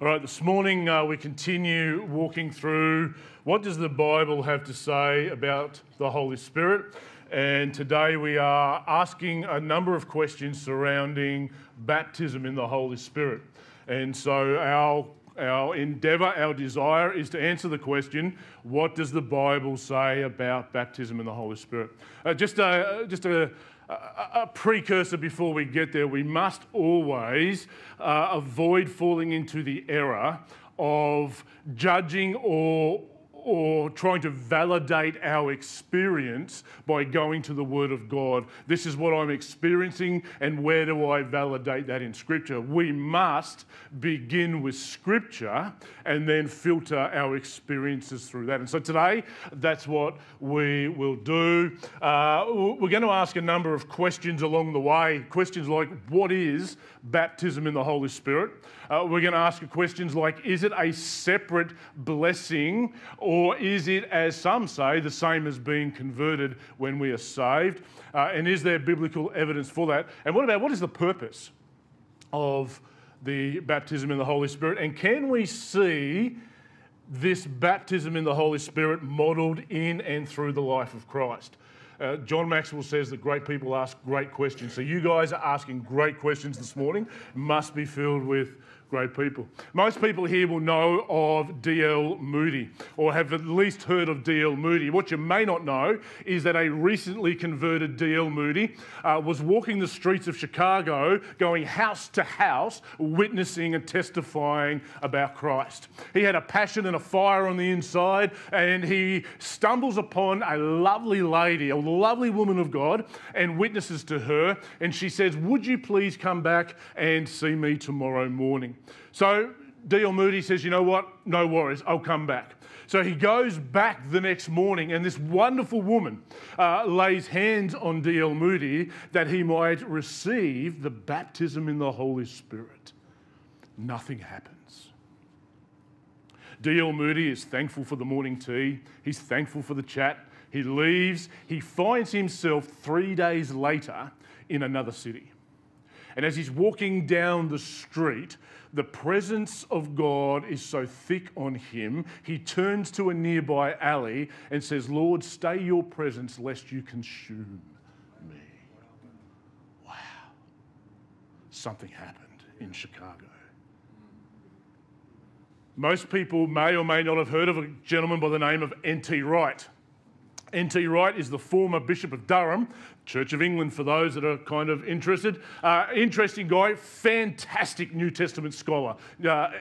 All right, this morning we continue walking through what does the Bible have to say about the Holy Spirit, and today we are asking a number of questions surrounding baptism in the Holy Spirit. And so our endeavour, our desire is to answer the question, what does the Bible say about baptism in the Holy Spirit? Just a precursor before we get there, we must always avoid falling into the error of judging or trying to validate our experience by going to the Word of God. This is what I'm experiencing, and where do I validate that in Scripture? We must begin with Scripture and then filter our experiences through that. And so today, that's what we will do. We're going to ask a number of questions along the way. Questions like, what is baptism in the Holy Spirit? We're going to ask questions like, is it a separate blessing, or is it, as some say, the same as being converted when we are saved? And is there biblical evidence for that? And what is the purpose of the baptism in the Holy Spirit? And can we see this baptism in the Holy Spirit modelled in and through the life of Christ? John Maxwell says that great people ask great questions. So you guys are asking great questions this morning. Must be filled with great people. Most people here will know of D.L. Moody, or have at least heard of D.L. Moody. What you may not know is that a recently converted D.L. Moody was walking the streets of Chicago, going house to house, witnessing and testifying about Christ. He had a passion and a fire on the inside, and he stumbles upon a lovely lady, a lovely woman of God, and witnesses to her, and she says, "Would you please come back and see me tomorrow morning?" So D.L. Moody says, you know what, no worries, I'll come back. So he goes back the next morning, and this wonderful woman lays hands on D.L. Moody that he might receive the baptism in the Holy Spirit. Nothing happens. D.L. Moody is thankful for the morning tea. He's thankful for the chat. He leaves. He finds himself 3 days later in another city. And as he's walking down the street, the presence of God is so thick on him, he turns to a nearby alley and says, "Lord, stay your presence lest you consume me." Wow. Something happened in Chicago. Most people may or may not have heard of a gentleman by the name of N.T. Wright. N.T. Wright is the former Bishop of Durham, Church of England for those that are kind of interested. Interesting guy, fantastic New Testament scholar,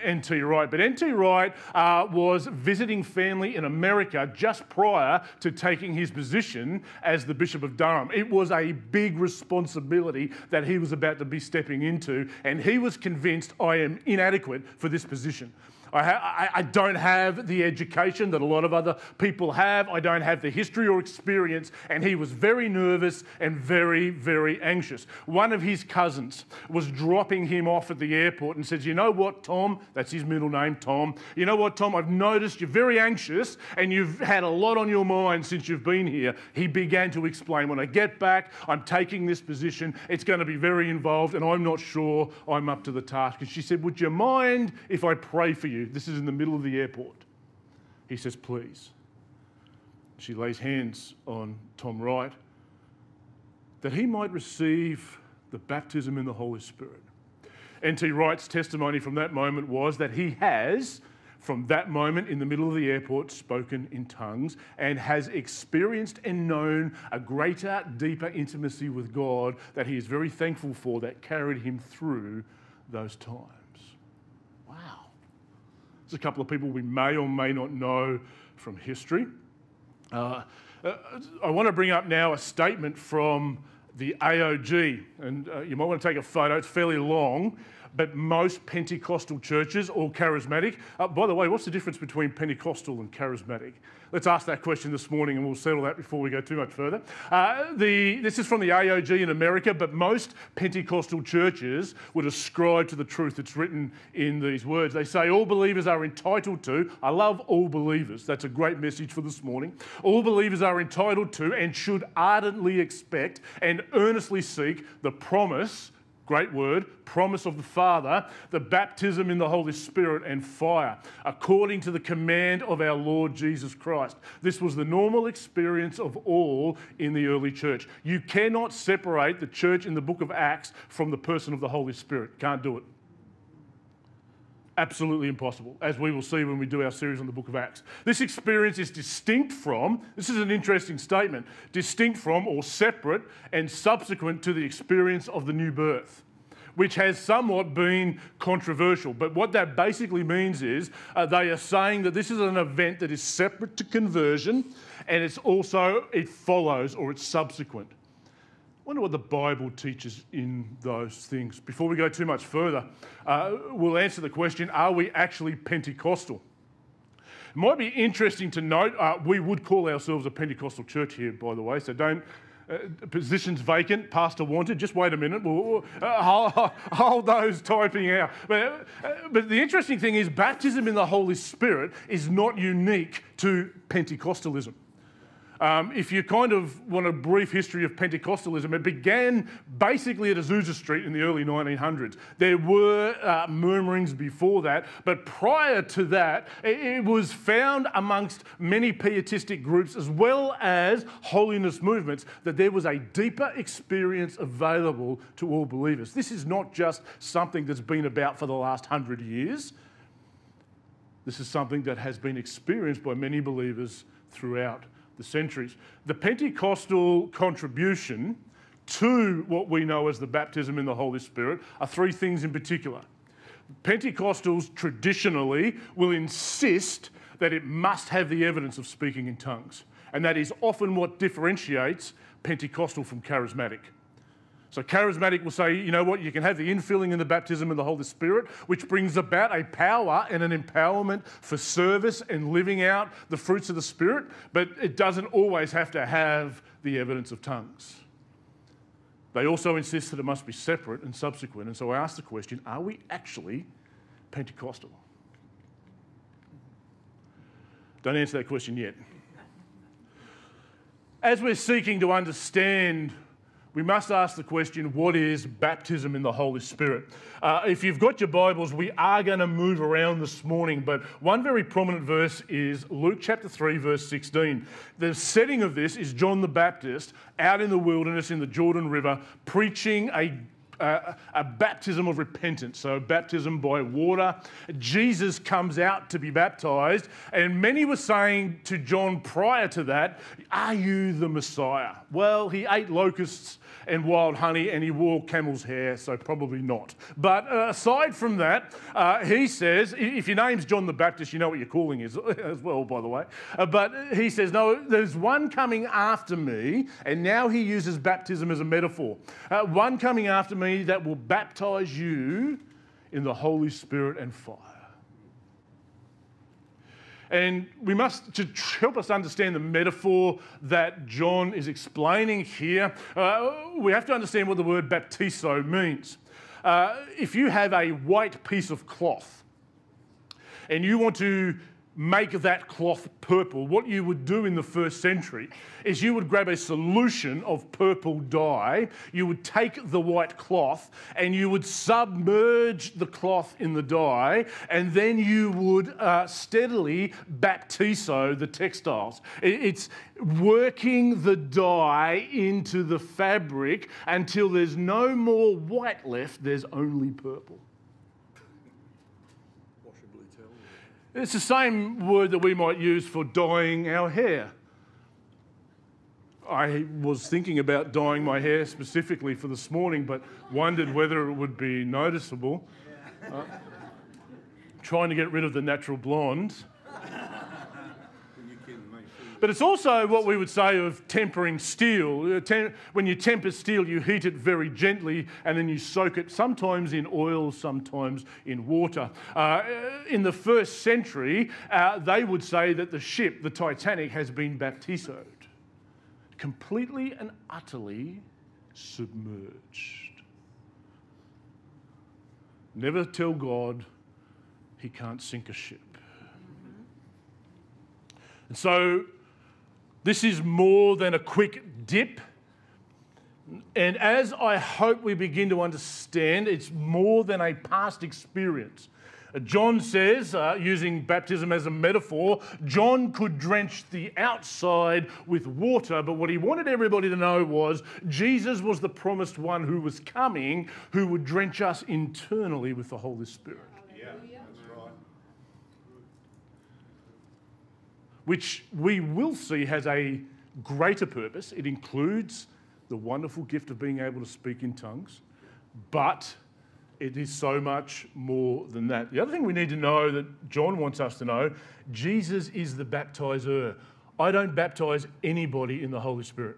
N.T. Wright. But N.T. Wright was visiting family in America just prior to taking his position as the Bishop of Durham. It was a big responsibility that he was about to be stepping into, and he was convinced, I am inadequate for this position. I don't have the education that a lot of other people have. I don't have the history or experience. And he was very nervous and very, very anxious. One of his cousins was dropping him off at the airport and said, "You know what, Tom?" That's his middle name, Tom. "You know what, Tom? I've noticed you're very anxious and you've had a lot on your mind since you've been here." He began to explain, "When I get back, I'm taking this position. It's going to be very involved and I'm not sure I'm up to the task." And she said, "Would you mind if I pray for you?" This is in the middle of the airport. He says, "Please." She lays hands on Tom Wright that he might receive the baptism in the Holy Spirit. N.T. Wright's testimony from that moment was that he has, from that moment in the middle of the airport, spoken in tongues and has experienced and known a greater, deeper intimacy with God that he is very thankful for, that carried him through those times. Wow. A couple of people we may or may not know from history. I want to bring up now a statement from the AOG, and you might want to take a photo. It's fairly long, but most Pentecostal churches, all charismatic. By the way, what's the difference between Pentecostal and charismatic? Let's ask that question this morning, and we'll settle that before we go too much further. This is from the AOG in America, but most Pentecostal churches would ascribe to the truth that's written in these words. They say all believers are entitled to, I love all believers, that's a great message for this morning. All believers are entitled to and should ardently expect and earnestly seek the promise great word, promise of the Father, the baptism in the Holy Spirit and fire, according to the command of our Lord Jesus Christ. This was the normal experience of all in the early church. You cannot separate the church in the book of Acts from the person of the Holy Spirit. Can't do it. Absolutely impossible, as we will see when we do our series on the book of Acts. This experience is distinct from, this is an interesting statement, distinct from or separate and subsequent to the experience of the new birth, which has somewhat been controversial. But what that basically means is they are saying that this is an event that is separate to conversion, and it's also, it follows or it's subsequent. I wonder what the Bible teaches in those things. Before we go too much further, we'll answer the question, are we actually Pentecostal? It might be interesting to note, we would call ourselves a Pentecostal church here, by the way, so don't, positions vacant, pastor wanted, just wait a minute, we'll, hold those typing out. But the interesting thing is baptism in the Holy Spirit is not unique to Pentecostalism. If you kind of want a brief history of Pentecostalism, it began basically at Azusa Street in the early 1900s. There were murmurings before that, but prior to that, it was found amongst many pietistic groups as well as holiness movements that there was a deeper experience available to all believers. This is not just something that's been about for the last 100 years. This is something that has been experienced by many believers throughout the centuries. The Pentecostal contribution to what we know as the baptism in the Holy Spirit are three things in particular. Pentecostals traditionally will insist that it must have the evidence of speaking in tongues, and that is often what differentiates Pentecostal from charismatic. So charismatic will say, you know what, you can have the infilling and the baptism of the Holy Spirit, which brings about a power and an empowerment for service and living out the fruits of the Spirit, but it doesn't always have to have the evidence of tongues. They also insist that it must be separate and subsequent. And so I ask the question, are we actually Pentecostal? Don't answer that question yet. As we're seeking to understand, we must ask the question, what is baptism in the Holy Spirit? If you've got your Bibles, we are going to move around this morning, but one very prominent verse is Luke chapter 3, verse 16. The setting of this is John the Baptist out in the wilderness in the Jordan River preaching a baptism of repentance, so baptism by water. Jesus comes out to be baptised, and many were saying to John prior to that, are you the Messiah? Well, he ate locusts and wild honey and he wore camel's hair, so probably not. But aside from that, he says, if your name's John the Baptist, you know what your calling is as well, by the way. But he says, no, there's one coming after me, and now he uses baptism as a metaphor. One coming after me that will baptize you in the Holy Spirit and fire. And we must, to help us understand the metaphor that John is explaining here, we have to understand what the word baptizo means. If you have a white piece of cloth and you want to make that cloth purple, what you would do in the first century is you would grab a solution of purple dye, you would take the white cloth and you would submerge the cloth in the dye, and then you would steadily baptizo the textiles. It's working the dye into the fabric until there's no more white left, there's only purple. It's the same word that we might use for dyeing our hair. I was thinking about dyeing my hair specifically for this morning, but wondered whether it would be noticeable. Trying to get rid of the natural blonde. But it's also what we would say of tempering steel. When you temper steel, you heat it very gently and then you soak it sometimes in oil, sometimes in water. In the first century, they would say that the ship, the Titanic, has been baptizoed, completely and utterly submerged. Never tell God he can't sink a ship. And so this is more than a quick dip. And as I hope we begin to understand, it's more than a past experience. John says, using baptism as a metaphor, John could drench the outside with water, but what he wanted everybody to know was Jesus was the promised one who was coming, who would drench us internally with the Holy Spirit. Yeah, that's right. Which we will see has a greater purpose. It includes the wonderful gift of being able to speak in tongues, but it is so much more than that. The other thing we need to know that John wants us to know, Jesus is the baptizer. I don't baptize anybody in the Holy Spirit.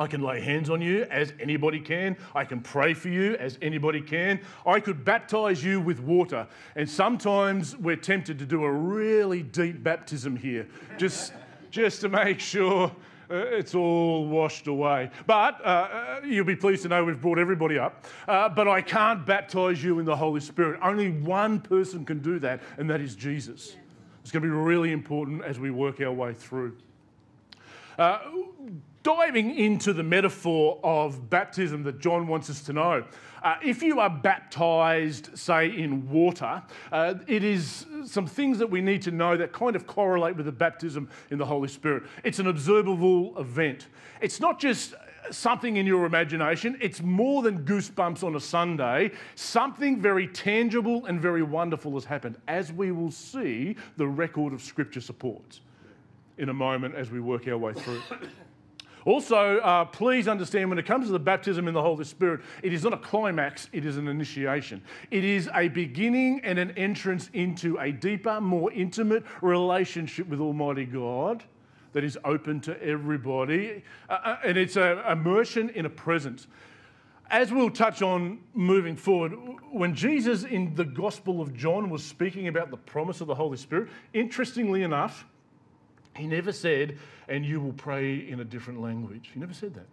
I can lay hands on you as anybody can. I can pray for you as anybody can. I could baptize you with water. And sometimes we're tempted to do a really deep baptism here, just to make sure it's all washed away. But you'll be pleased to know we've brought everybody up. But I can't baptize you in the Holy Spirit. Only one person can do that, and that is Jesus. Yeah. It's going to be really important as we work our way through. Diving into the metaphor of baptism that John wants us to know, if you are baptised, say, in water, it is some things that we need to know that kind of correlate with the baptism in the Holy Spirit. It's an observable event. It's not just something in your imagination. It's more than goosebumps on a Sunday. Something very tangible and very wonderful has happened, as we will see the record of Scripture supports in a moment as we work our way through. Also, please understand, when it comes to the baptism in the Holy Spirit, it is not a climax, it is an initiation. It is a beginning and an entrance into a deeper, more intimate relationship with Almighty God that is open to everybody. And it's an immersion in a presence. As we'll touch on moving forward, when Jesus in the Gospel of John was speaking about the promise of the Holy Spirit, interestingly enough, he never said, "And you will pray in a different language." He never said that.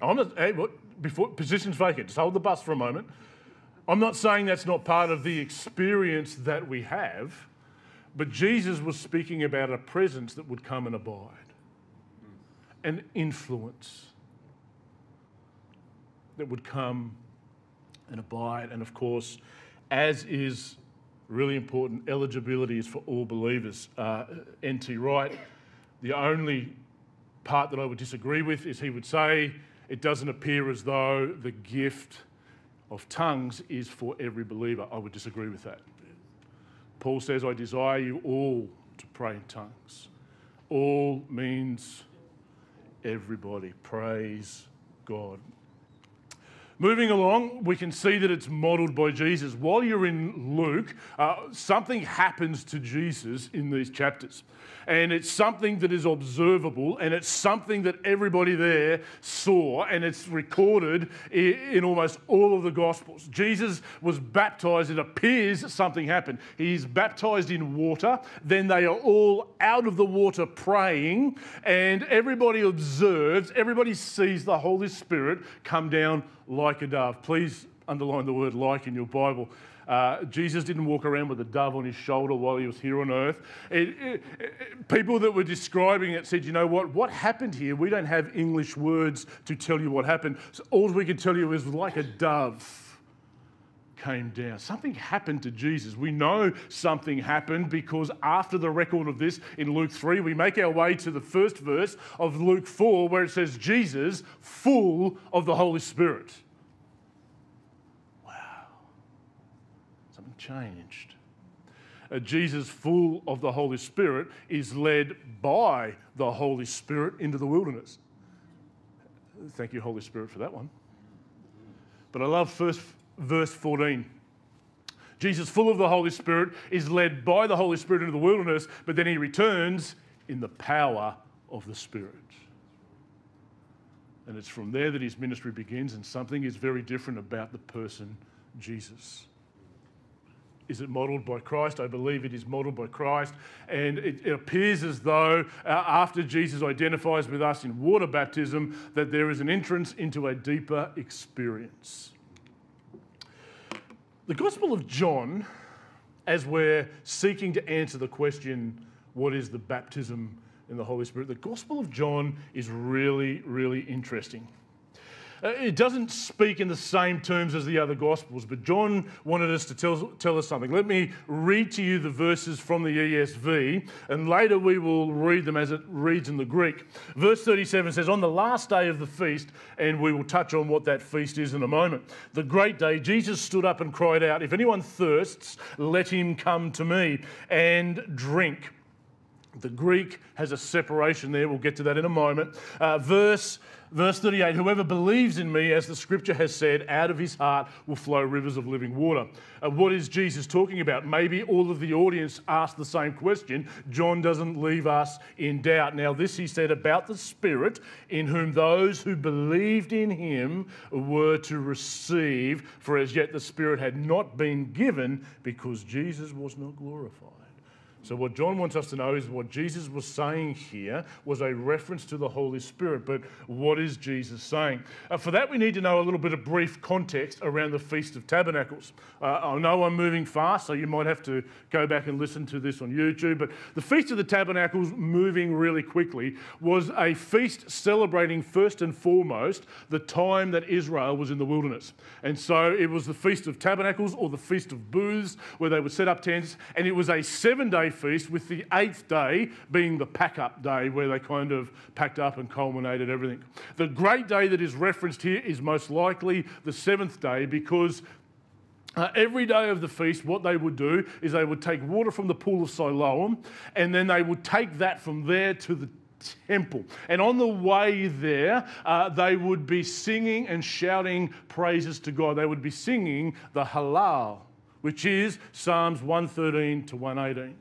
I'm not, hey, what, before, position's vacant, just hold the bus for a moment. I'm not saying that's not part of the experience that we have, but Jesus was speaking about a presence that would come and abide, an influence that would come and abide. And of course, as is really important, eligibility is for all believers. N.T. Wright, the only part that I would disagree with is he would say it doesn't appear as though the gift of tongues is for every believer. I would disagree with that. Paul says, "I desire you all to pray in tongues." All means everybody. Praise God. Moving along, we can see that it's modelled by Jesus. While you're in Luke, something happens to Jesus in these chapters. And it's something that is observable, and it's something that everybody there saw, and it's recorded in almost all of the Gospels. Jesus was baptised. It appears something happened. He's baptised in water. Then they are all out of the water praying, and everybody observes, everybody sees the Holy Spirit come down like a dove. Please underline the word "like" in your Bible. Jesus didn't walk around with a dove on his shoulder while he was here on earth. People that were describing it said, "You know what happened here? We don't have English words to tell you what happened. So all we can tell you is like a dove came down." Something happened to Jesus. We know something happened because after the record of this in Luke 3, we make our way to the first verse of Luke 4 where it says, "Jesus, full of the Holy Spirit." Changed. Jesus, full of the Holy Spirit, is led by the Holy Spirit into the wilderness. Thank you, Holy Spirit, for that one. But I love first verse 14. Jesus, full of the Holy Spirit, is led by the Holy Spirit into the wilderness, but then he returns in the power of the Spirit. And it's from there that his ministry begins, and something is very different about the person Jesus. Is it modelled by Christ? I believe it is modelled by Christ. And it appears as though after Jesus identifies with us in water baptism, that there is an entrance into a deeper experience. The Gospel of John, as we're seeking to answer the question, what is the baptism in the Holy Spirit. The Gospel of John is really, really interesting. It doesn't speak in the same terms as the other Gospels, but John wanted us to tell us something. Let me read to you the verses from the ESV, and later we will read them as it reads in the Greek. Verse 37 says, on the last day of the feast, and we will touch on what that feast is in a moment, the great day, Jesus stood up and cried out, if anyone thirsts, let him come to me and drink. The Greek has a separation there. We'll get to that in a moment. Verse 38, whoever believes in me, as the scripture has said, out of his heart will flow rivers of living water. What is Jesus talking about? Maybe all of the audience asked the same question. John doesn't leave us in doubt. Now this he said about the Spirit, in whom those who believed in him were to receive, for as yet the Spirit had not been given because Jesus was not glorified. So what John wants us to know is what Jesus was saying here was a reference to the Holy Spirit, but what is Jesus saying? For that, we need to know a little bit of brief context around the Feast of Tabernacles. I know I'm moving fast, so you might have to go back and listen to this on YouTube, but the Feast of the Tabernacles, moving really quickly, was a feast celebrating first and foremost the time that Israel was in the wilderness. And so it was the Feast of Tabernacles, or the Feast of Booths, where they would set up tents, and it was a 7-day feast, with the 8th day being the pack-up day, where they kind of packed up and culminated everything. The great day that is referenced here is most likely the 7th day, because every day of the feast, what they would do is they would take water from the pool of Siloam, and then they would take that from there to the temple. And on the way there, they would be singing and shouting praises to God. They would be singing the Hallel, which is Psalms 113 to 118.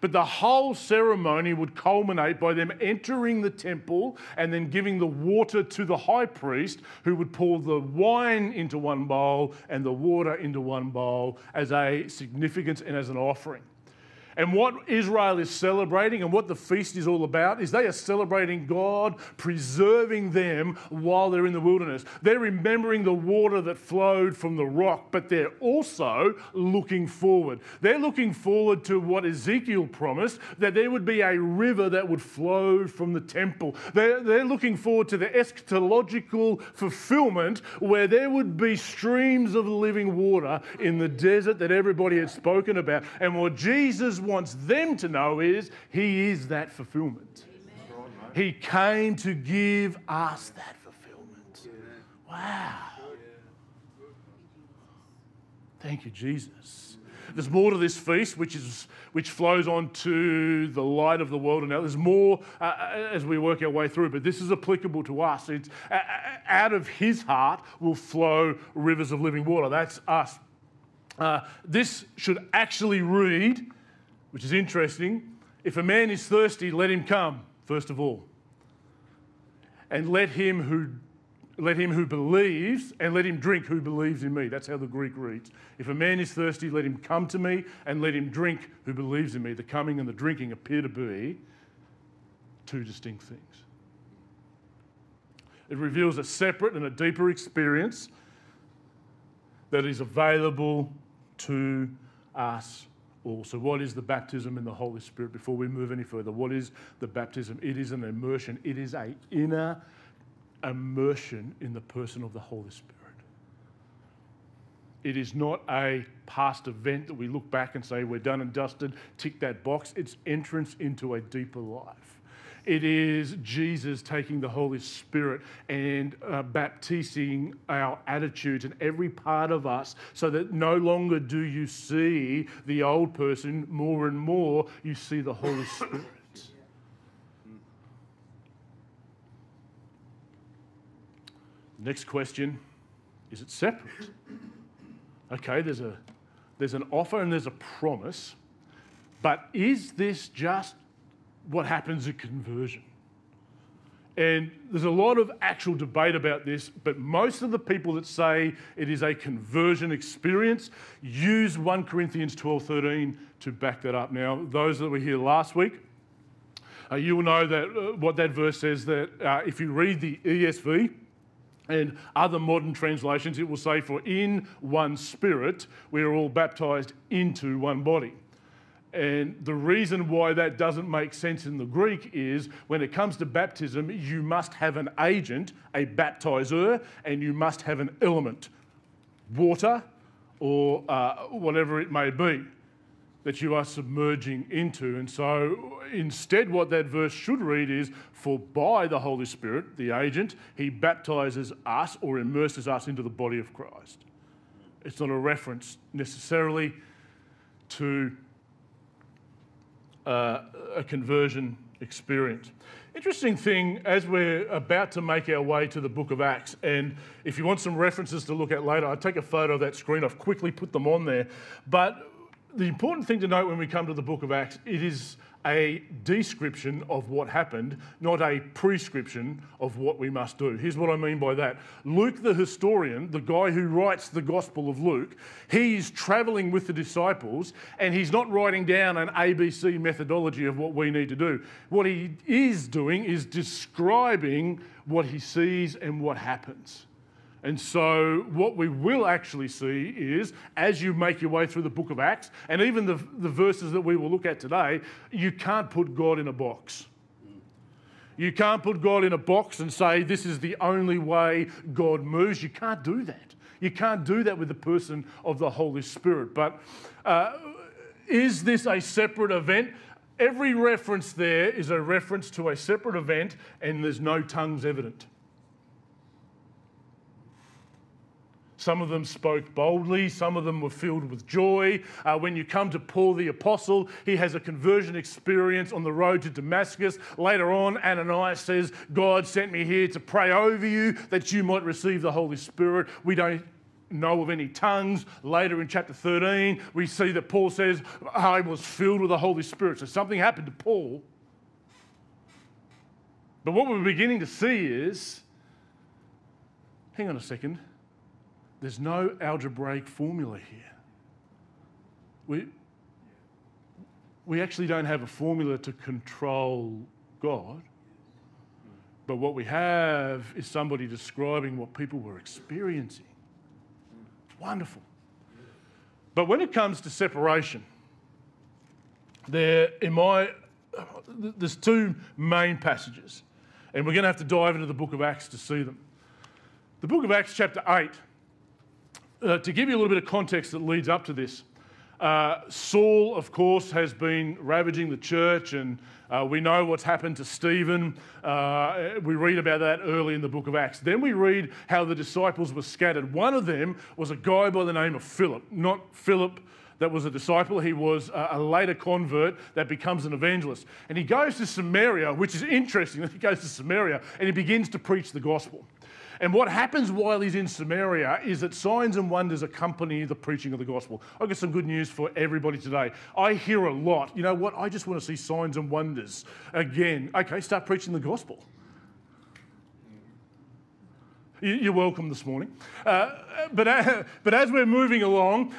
But the whole ceremony would culminate by them entering the temple and then giving the water to the high priest, who would pour the wine into one bowl and the water into one bowl as a significance and as an offering. And what Israel is celebrating, and what the feast is all about, is they are celebrating God preserving them while they're in the wilderness. They're remembering the water that flowed from the rock, but they're also looking forward. They're looking forward to what Ezekiel promised, that there would be a river that would flow from the temple. They're looking forward to the eschatological fulfillment, where there would be streams of living water in the desert that everybody had spoken about. And what Jesus wants them to know is he is that fulfillment. Amen. He came to give us that fulfillment. Yeah. Wow. Yeah. Thank you, Jesus. There's more to this feast, which flows on to the light of the world. And now there's more as we work our way through, but this is applicable to us. It's out of his heart will flow rivers of living water. That's us. This should actually read, which is interesting, if a man is thirsty, let him come, first of all. And let him who believes, and let him drink who believes in me. That's how the Greek reads. If a man is thirsty, let him come to me, and let him drink who believes in me. The coming and the drinking appear to be two distinct things. It reveals a separate and a deeper experience that is available to us. So what is the baptism in the Holy Spirit? Before we move any further, what is the baptism? It is an immersion. It is an inner immersion in the person of the Holy Spirit. It is not a past event that we look back and say, we're done and dusted, tick that box. It's entrance into a deeper life. It is Jesus taking the Holy Spirit and baptizing our attitudes and every part of us, so that no longer do you see the old person, more and more you see the Holy Spirit. Next question, is it separate? Okay, there's an offer and there's a promise, but is this just what happens at conversion? And there's a lot of actual debate about this, but most of the people that say it is a conversion experience use 1 Corinthians 12:13 to back that up. Now, those that were here last week, you will know that what that verse says, that if you read the ESV and other modern translations, it will say, for in one Spirit we are all baptized into one body. And the reason why that doesn't make sense in the Greek is when it comes to baptism, you must have an agent, a baptizer, and you must have an element, water or whatever it may be, that you are submerging into. And so instead what that verse should read is, for by the Holy Spirit, the agent, he baptizes us or immerses us into the body of Christ. It's not a reference necessarily to a conversion experience. Interesting thing, as we're about to make our way to the book of Acts, and if you want some references to look at later, I'll take a photo of that screen. I've quickly put them on there. But the important thing to note when we come to the book of Acts, it is a description of what happened, not a prescription of what we must do. Here's what I mean by that. Luke the historian, the guy who writes the Gospel of Luke, he's travelling with the disciples and he's not writing down an ABC methodology of what we need to do. What he is doing is describing what he sees and what happens. And so what we will actually see is, as you make your way through the book of Acts, and even the verses that we will look at today, you can't put God in a box. You can't put God in a box and say, this is the only way God moves. You can't do that. You can't do that with the person of the Holy Spirit. But is this a separate event? Every reference there is a reference to a separate event, and there's no tongues evident. Some of them spoke boldly. Some of them were filled with joy. When you come to Paul the Apostle, he has a conversion experience on the road to Damascus. Later on, Ananias says, God sent me here to pray over you that you might receive the Holy Spirit. We don't know of any tongues. Later in chapter 13, we see that Paul says, I was filled with the Holy Spirit. So something happened to Paul. But what we're beginning to see is, hang on a second, there's no algebraic formula here. We actually don't have a formula to control God, but what we have is somebody describing what people were experiencing. It's wonderful. But when it comes to separation, there's two main passages, and we're going to have to dive into the book of Acts to see them. The book of Acts chapter 8, to give you a little bit of context that leads up to this, Saul, of course, has been ravaging the church, and we know what's happened to Stephen. We read about that early in the book of Acts. Then we read how the disciples were scattered. One of them was a guy by the name of Philip, not Philip that was a disciple. He was a later convert that becomes an evangelist. And he goes to Samaria, which is interesting that he goes to Samaria, and he begins to preach the gospel. And what happens while he's in Samaria is that signs and wonders accompany the preaching of the gospel. I've got some good news for everybody today. I hear a lot, you know what, I just want to see signs and wonders again. Okay, start preaching the gospel. You're welcome this morning. But as we're moving along,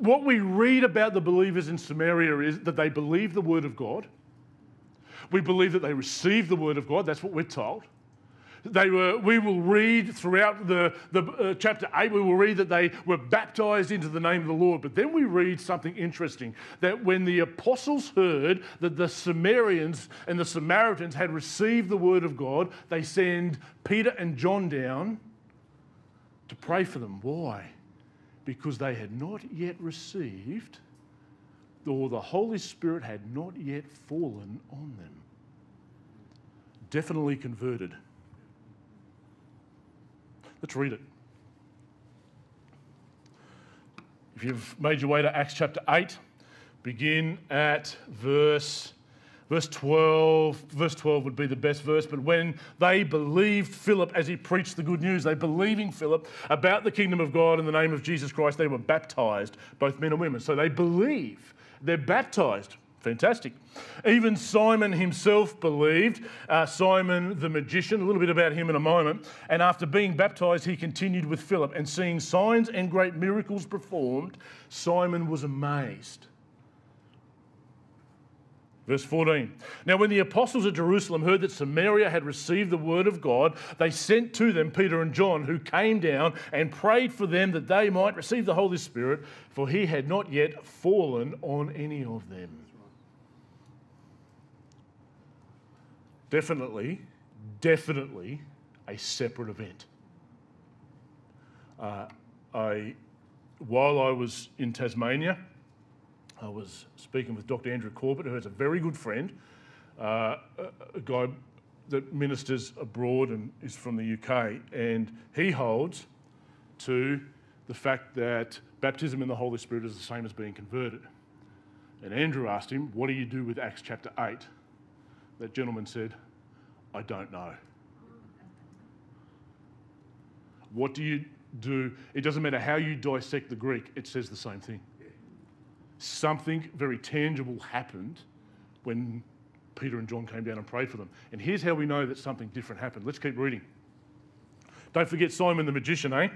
what we read about the believers in Samaria is that they believe the word of God. We believe that they receive the word of God. That's what we're told. We will read throughout the chapter 8, we will read that they were baptized into the name of the Lord. But then we read something interesting, that when the apostles heard that the Samaritans and the Samaritans had received the word of God, they send Peter and John down to pray for them. Why? Because they had not yet received, or the Holy Spirit had not yet fallen on them. Definitely converted. Let's read it. If you've made your way to Acts chapter 8, begin at verse 12. Verse 12 would be the best verse. But when they believed Philip as he preached the good news, they believing Philip about the kingdom of God in the name of Jesus Christ, they were baptized, both men and women. So they believe. They're baptized. Fantastic. Even Simon himself believed, Simon the magician, a little bit about him in a moment. And after being baptized, he continued with Philip, and seeing signs and great miracles performed, Simon was amazed. Verse 14. Now when the apostles at Jerusalem heard that Samaria had received the word of God, they sent to them Peter and John, who came down and prayed for them that they might receive the Holy Spirit, for he had not yet fallen on any of them. Definitely a separate event. While I was in Tasmania, I was speaking with Dr. Andrew Corbett, who is a very good friend, a guy that ministers abroad and is from the UK, and he holds to the fact that baptism in the Holy Spirit is the same as being converted. And Andrew asked him, what do you do with Acts chapter 8? That gentleman said, I don't know. What do you do? It doesn't matter how you dissect the Greek, it says the same thing. Something very tangible happened when Peter and John came down and prayed for them. And here's how we know that something different happened. Let's keep reading. Don't forget Simon the magician, eh?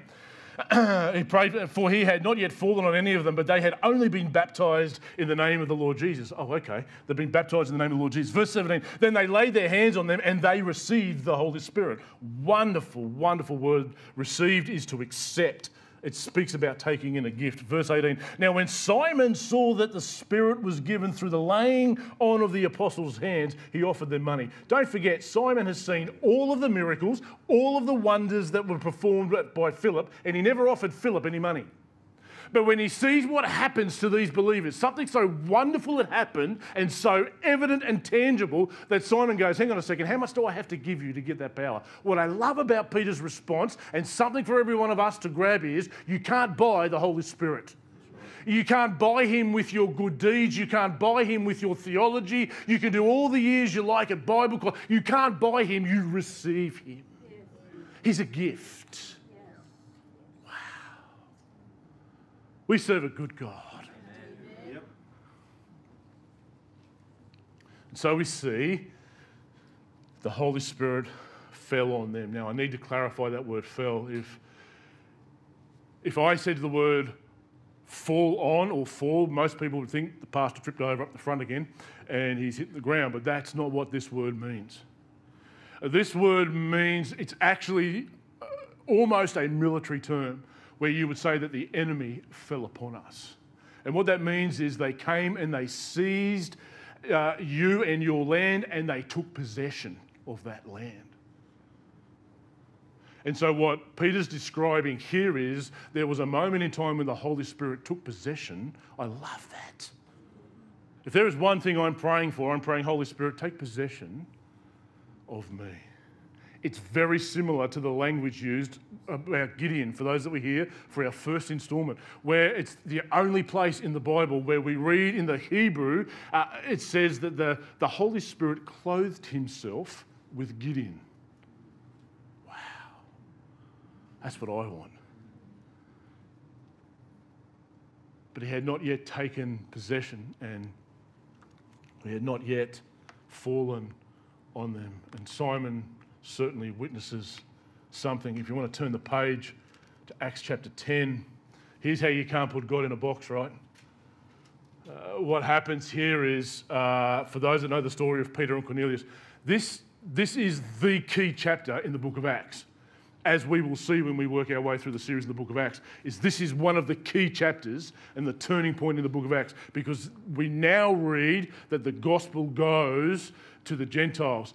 He prayed, for he had not yet fallen on any of them, but they had only been baptized in the name of the Lord Jesus. Oh, okay. They've been baptized in the name of the Lord Jesus. Verse 17, then they laid their hands on them and they received the Holy Spirit. Wonderful, wonderful word. Received is to accept. It speaks about taking in a gift. Verse 18, now when Simon saw that the Spirit was given through the laying on of the apostles' hands, he offered them money. Don't forget, Simon has seen all of the miracles, all of the wonders that were performed by Philip, and he never offered Philip any money. But when he sees what happens to these believers, something so wonderful had happened and so evident and tangible that Simon goes, hang on a second, how much do I have to give you to get that power? What I love about Peter's response, and something for every one of us to grab, is you can't buy the Holy Spirit. You can't buy him with your good deeds. You can't buy him with your theology. You can do all the years you like at Bible college. You can't buy him. You receive him. He's a gift. We serve a good God. Amen. Yep. And so we see the Holy Spirit fell on them. Now, I need to clarify that word fell. If I said the word fall on or fall, most people would think the pastor tripped over up the front again and he's hit the ground, but that's not what this word means. This word means, it's actually almost a military term, where you would say that the enemy fell upon us. And what that means is they came and they seized you and your land, and they took possession of that land. And so what Peter's describing here is there was a moment in time when the Holy Spirit took possession. I love that. If there is one thing I'm praying for, I'm praying, Holy Spirit, take possession of me. It's very similar to the language used about Gideon, for those that were here for our first instalment, where it's the only place in the Bible where we read in the Hebrew, it says that the Holy Spirit clothed himself with Gideon. Wow. That's what I want. But he had not yet taken possession, and he had not yet fallen on them. And Simon certainly witnesses something. If you want to turn the page to Acts chapter 10, here's how you can't put God in a box, right? What happens here is, for those that know the story of Peter and Cornelius, this is the key chapter in the book of Acts. As we will see when we work our way through the series in the book of Acts, this is one of the key chapters and the turning point in the book of Acts, because we now read that the gospel goes to the Gentiles,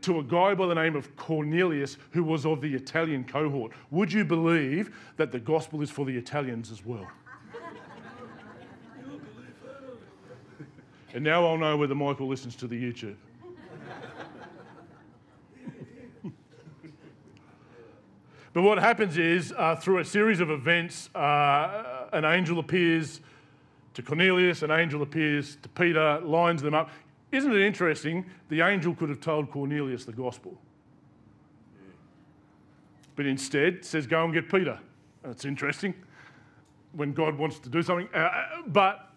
to a guy by the name of Cornelius, who was of the Italian cohort. Would you believe that the gospel is for the Italians as well? And now I'll know whether Michael listens to the YouTube. But what happens is, through a series of events, an angel appears to Cornelius, an angel appears to Peter, lines them up. Isn't it interesting? The angel could have told Cornelius the gospel. But instead, says, go and get Peter. That's interesting, when God wants to do something. But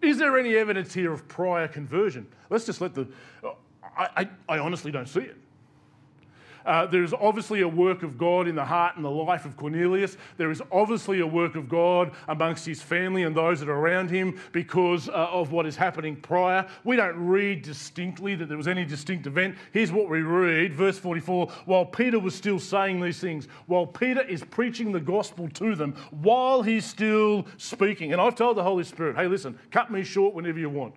is there any evidence here of prior conversion? Let's just let the... I honestly don't see it. There's obviously a work of God in the heart and the life of Cornelius. There is obviously a work of God amongst his family and those that are around him because of what is happening prior. We don't read distinctly that there was any distinct event. Here's what we read, verse 44, while Peter was still saying these things, while Peter is preaching the gospel to them, while he's still speaking. And I've told the Holy Spirit, hey, listen, cut me short whenever you want.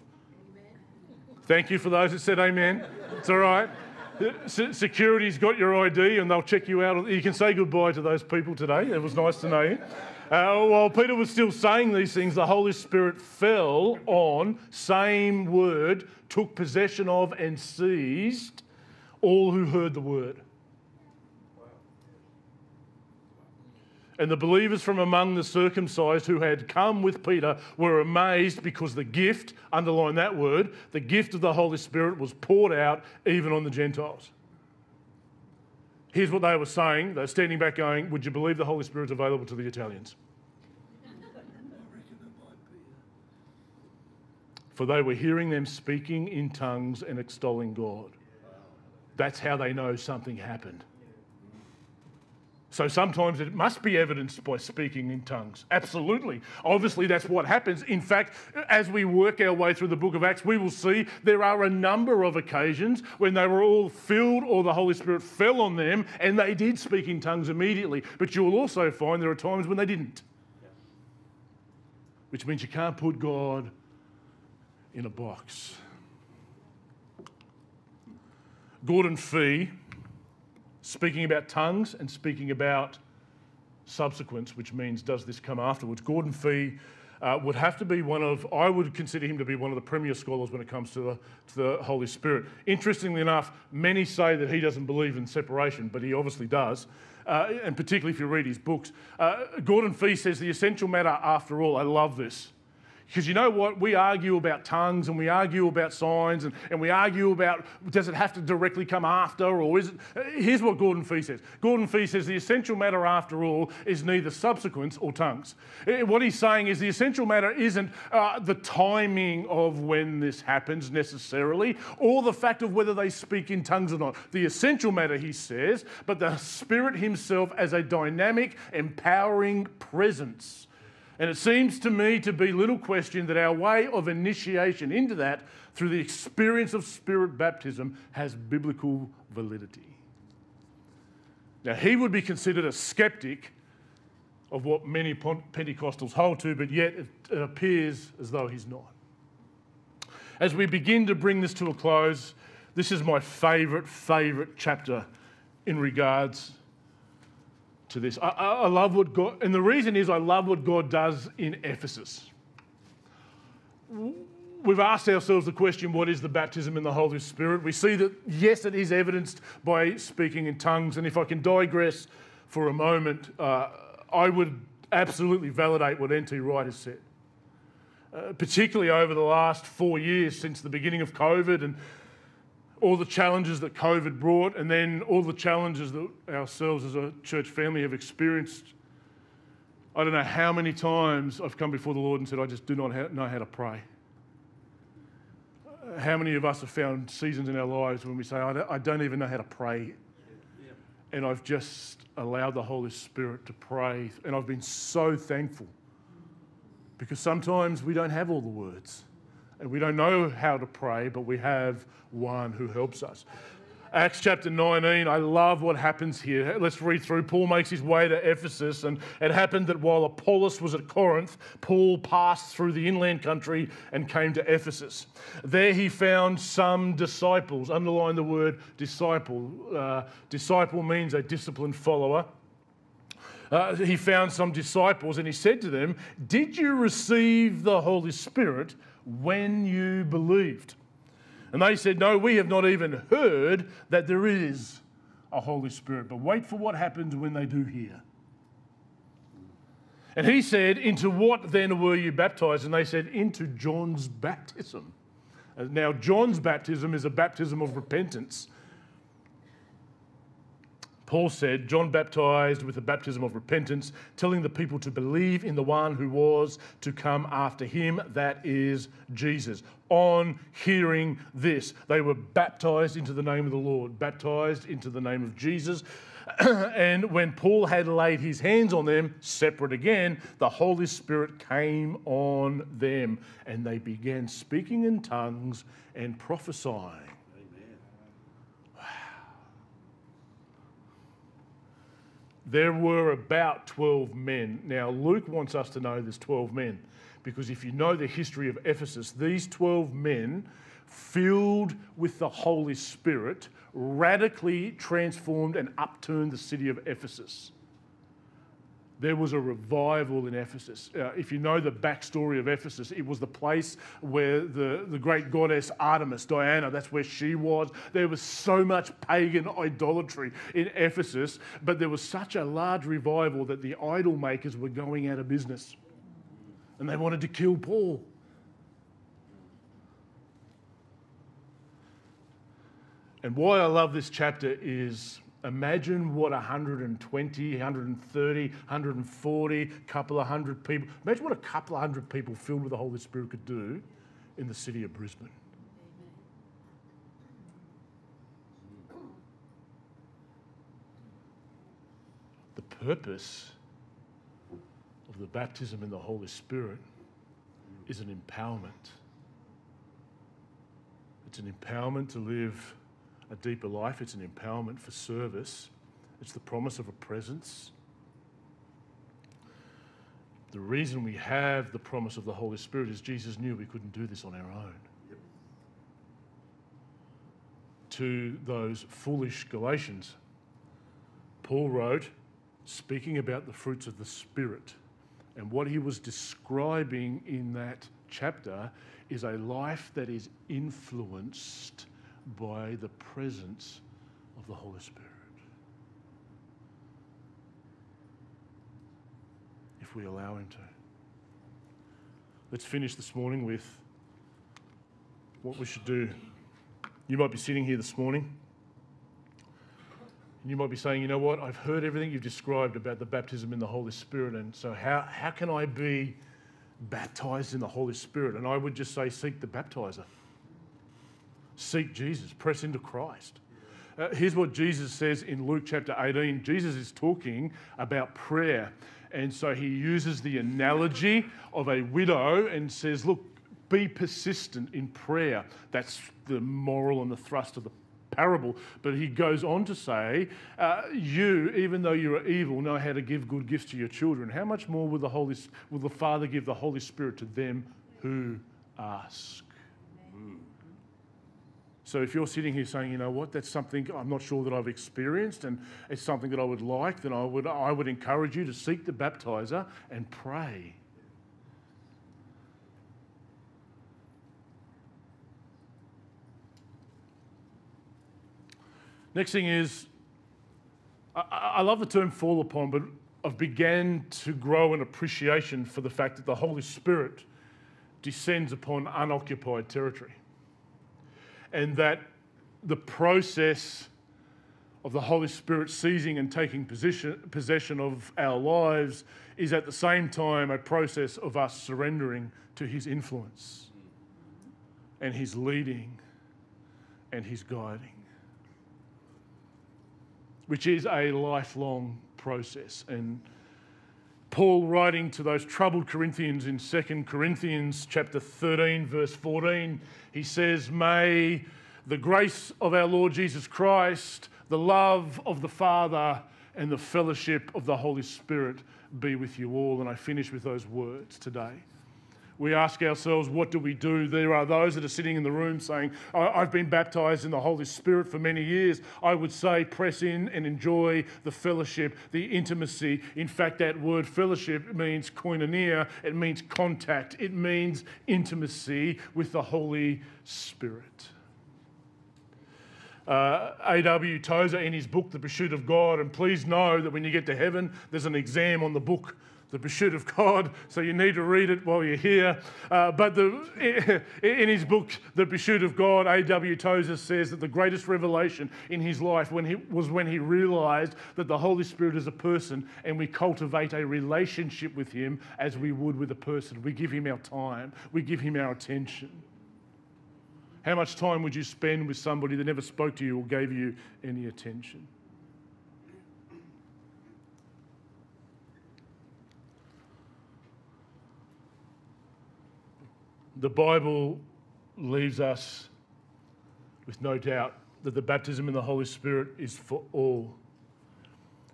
Thank you for those that said amen. It's all right. Security's got your ID and they'll check you out. You can say goodbye to those people today. It was nice to know you. While Peter was still saying these things, the Holy Spirit fell on, same word, took possession of and seized all who heard the word. And the believers from among the circumcised who had come with Peter were amazed because the gift, underline that word, the gift of the Holy Spirit was poured out even on the Gentiles. Here's what they were saying. They're standing back going, would you believe the Holy Spirit's available to the Italians? For they were hearing them speaking in tongues and extolling God. That's how they know something happened. So sometimes it must be evidenced by speaking in tongues. Absolutely. Obviously, that's what happens. In fact, as we work our way through the book of Acts, we will see there are a number of occasions when they were all filled or the Holy Spirit fell on them and they did speak in tongues immediately. But you will also find there are times when they didn't. Which means you can't put God in a box. Gordon Fee, speaking about tongues and speaking about subsequence, which means does this come afterwards? Gordon Fee would have to be one of, I would consider him to be one of the premier scholars when it comes to the Holy Spirit. Interestingly enough, many say that he doesn't believe in separation, but he obviously does, and particularly if you read his books. Gordon Fee says the essential matter after all, I love this. Because you know what? We argue about tongues and we argue about signs and we argue about does it have to directly come after or is it... Here's what Gordon Fee says. Gordon Fee says the essential matter after all is neither subsequence or tongues. What he's saying is the essential matter isn't the timing of when this happens necessarily or the fact of whether they speak in tongues or not. The essential matter, he says, but the Spirit himself as a dynamic, empowering presence. And it seems to me to be little question that our way of initiation into that through the experience of Spirit baptism has biblical validity. Now, he would be considered a skeptic of what many Pentecostals hold to, but yet it appears as though he's not. As we begin to bring this to a close, this is my favourite chapter in regards to this. I love what God, and the reason is I love what God does in Ephesus. We've asked ourselves the question, what is the baptism in the Holy Spirit? We see that, yes, it is evidenced by speaking in tongues. And if I can digress for a moment, I would absolutely validate what N.T. Wright has said, particularly over the last 4 years since the beginning of COVID and all the challenges that COVID brought and then all the challenges that ourselves as a church family have experienced. I don't know how many times I've come before the Lord and said, I just do not know how to pray. How many of us have found seasons in our lives when we say, I don't even know how to pray? Yeah. And I've just allowed the Holy Spirit to pray. And I've been so thankful because sometimes we don't have all the words. And we don't know how to pray, but we have one who helps us. Acts chapter 19, I love what happens here. Let's read through. Paul makes his way to Ephesus, and it happened that while Apollos was at Corinth, Paul passed through the inland country and came to Ephesus. There he found some disciples. Underline the word disciple. Disciple means a disciplined follower. He found some disciples, and he said to them, did you receive the Holy Spirit when you believed? And they said, no, we have not even heard that there is a Holy Spirit, but wait for what happens when they do hear. And he said, into what then were you baptized? And they said, into John's baptism. Now, John's baptism is a baptism of repentance. Paul said, John baptized with the baptism of repentance, telling the people to believe in the one who was to come after him, that is Jesus. On hearing this, they were baptized into the name of the Lord, baptized into the name of Jesus. And when Paul had laid his hands on them, separate again, the Holy Spirit came on them, and they began speaking in tongues and prophesying. There were about 12 men. Now, Luke wants us to know there's 12 men, because if you know the history of Ephesus, these 12 men, filled with the Holy Spirit, radically transformed and upturned the city of Ephesus. There was a revival in Ephesus. If you know the backstory of Ephesus, it was the place where the great goddess Artemis, Diana, that's where she was. There was so much pagan idolatry in Ephesus, but there was such a large revival that the idol makers were going out of business, and they wanted to kill Paul. And why I love this chapter is, imagine what 120, 130, 140, couple of hundred people, imagine what a couple of hundred people filled with the Holy Spirit could do in the city of Brisbane. The purpose of the baptism in the Holy Spirit is an empowerment. It's an empowerment to live a deeper life. It's an empowerment for service. It's the promise of a presence. The reason we have the promise of the Holy Spirit is Jesus knew we couldn't do this on our own. Yep. To those foolish Galatians, Paul wrote, speaking about the fruits of the Spirit, and what he was describing in that chapter is a life that is influenced by the presence of the Holy Spirit. If we allow him to. Let's finish this morning with what we should do. You might be sitting here this morning, and you might be saying, you know what, I've heard everything you've described about the baptism in the Holy Spirit, and so how can I be baptized in the Holy Spirit? And I would just say, seek the baptizer. Seek Jesus, press into Christ. Here's what Jesus says in Luke chapter 18. Jesus is talking about prayer. And so he uses the analogy of a widow and says, look, be persistent in prayer. That's the moral and the thrust of the parable. But he goes on to say, you, even though you are evil, know how to give good gifts to your children. How much more will the Father give the Holy Spirit to them who ask? So if you're sitting here saying, you know what, that's something I'm not sure that I've experienced and it's something that I would like, then I would encourage you to seek the baptizer and pray. Next thing is, I love the term fall upon, but I've began to grow an appreciation for the fact that the Holy Spirit descends upon unoccupied territory. And that the process of the Holy Spirit seizing and taking possession of our lives is at the same time a process of us surrendering to his influence and his leading and his guiding, which is a lifelong process. And Paul, writing to those troubled Corinthians in 2 Corinthians chapter 13, verse 14, he says, may the grace of our Lord Jesus Christ, the love of the Father, and the fellowship of the Holy Spirit be with you all. And I finish with those words today. We ask ourselves, what do we do? There are those that are sitting in the room saying, I've been baptized in the Holy Spirit for many years. I would say press in and enjoy the fellowship, the intimacy. In fact, that word fellowship means koinonia. It means contact. It means intimacy with the Holy Spirit. A.W. Tozer, in his book, The Pursuit of God, and please know that when you get to heaven, there's an exam on the book The Pursuit of God, so you need to read it while you're here. But in his book, The Pursuit of God, A.W. Tozer says that the greatest revelation in his life was when he realised that the Holy Spirit is a person and we cultivate a relationship with him as we would with a person. We give him our time. We give him our attention. How much time would you spend with somebody that never spoke to you or gave you any attention? The Bible leaves us with no doubt that the baptism in the Holy Spirit is for all.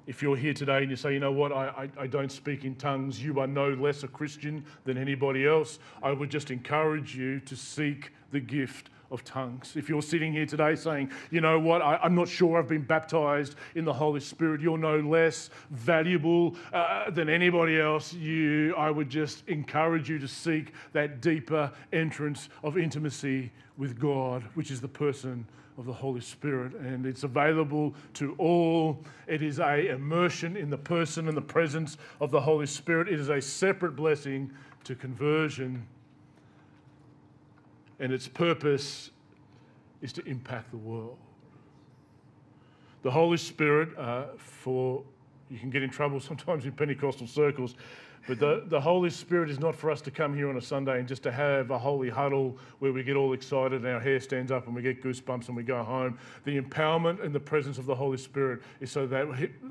If you're here today and you say, you know what, I don't speak in tongues, you are no less a Christian than anybody else. I would just encourage you to seek the gift of tongues. If you're sitting here today saying, you know what, I'm not sure I've been baptized in the Holy Spirit, you're no less valuable than anybody else. I would just encourage you to seek that deeper entrance of intimacy with God, which is the person of the Holy Spirit, and it's available to all. It is an immersion in the person and the presence of the Holy Spirit. It is a separate blessing to conversion. And its purpose is to impact the world. The Holy Spirit, you can get in trouble sometimes in Pentecostal circles, but the Holy Spirit is not for us to come here on a Sunday and just to have a holy huddle where we get all excited and our hair stands up and we get goosebumps and we go home. The empowerment and the presence of the Holy Spirit is so that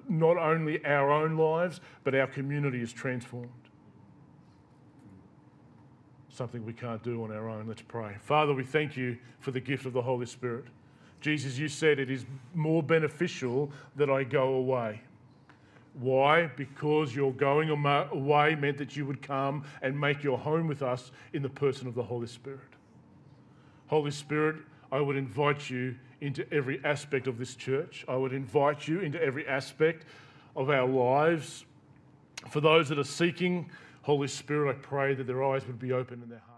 not only our own lives, but our community is transformed. Something we can't do on our own. Let's pray. Father, we thank you for the gift of the Holy Spirit. Jesus, you said it is more beneficial that I go away. Why? Because your going away meant that you would come and make your home with us in the person of the Holy Spirit. Holy Spirit, I would invite you into every aspect of this church. I would invite you into every aspect of our lives. For those that are seeking, Holy Spirit, I pray that their eyes would be open and their hearts.